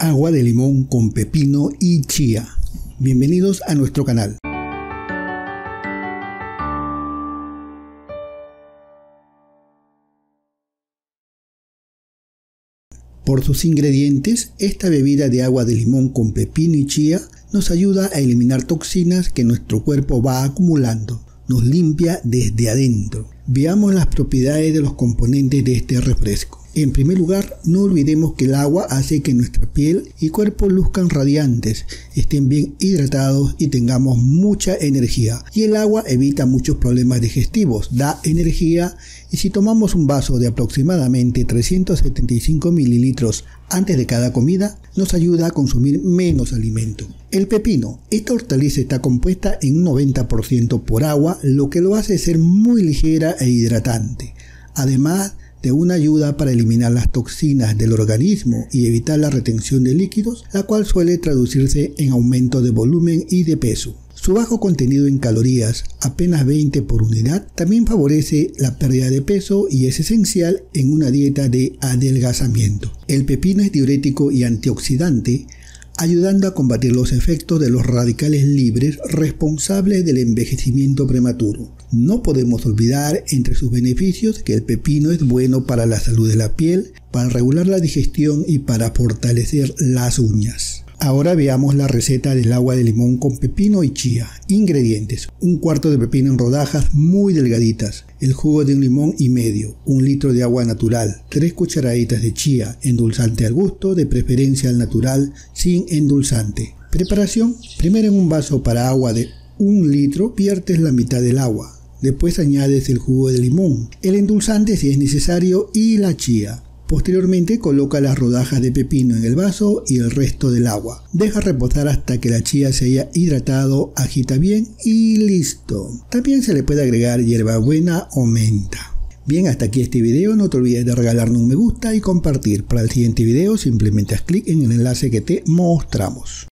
agua de limón con pepino y chía. Bienvenidos a nuestro canal. Por sus ingredientes, esta bebida de agua de limón con pepino y chía nos ayuda a eliminar toxinas que nuestro cuerpo va acumulando. Nos limpia desde adentro. Veamos las propiedades de los componentes de este refresco. En primer lugar, no olvidemos que el agua hace que nuestra piel y cuerpo luzcan radiantes, estén bien hidratados y tengamos mucha energía. Y el agua evita muchos problemas digestivos, da energía, y si tomamos un vaso de aproximadamente 375 mililitros antes de cada comida, nos ayuda a consumir menos alimento. El pepino. Esta hortaliza está compuesta en un 90% por agua, lo que lo hace ser muy ligera e hidratante. Además de una ayuda para eliminar las toxinas del organismo y evitar la retención de líquidos, la cual suele traducirse en aumento de volumen y de peso. Su bajo contenido en calorías, apenas 20 por unidad, también favorece la pérdida de peso y es esencial en una dieta de adelgazamiento. El pepino es diurético y antioxidante, ayudando a combatir los efectos de los radicales libres responsables del envejecimiento prematuro. No podemos olvidar entre sus beneficios que el pepino es bueno para la salud de la piel, para regular la digestión y para fortalecer las uñas. Ahora veamos la receta del agua de limón con pepino y chía. Ingredientes: un cuarto de pepino en rodajas muy delgaditas, el jugo de un limón y medio, un litro de agua natural, 3 cucharaditas de chía, endulzante al gusto, de preferencia al natural, sin endulzante. Preparación: primero en un vaso para agua de 1 litro viertes la mitad del agua, después añades el jugo de limón, el endulzante si es necesario y la chía. Posteriormente coloca las rodajas de pepino en el vaso y el resto del agua. Deja reposar hasta que la chía se haya hidratado, agita bien y listo. También se le puede agregar hierbabuena o menta. Bien, hasta aquí este video. No te olvides de regalarnos un me gusta y compartir. Para el siguiente video simplemente haz clic en el enlace que te mostramos.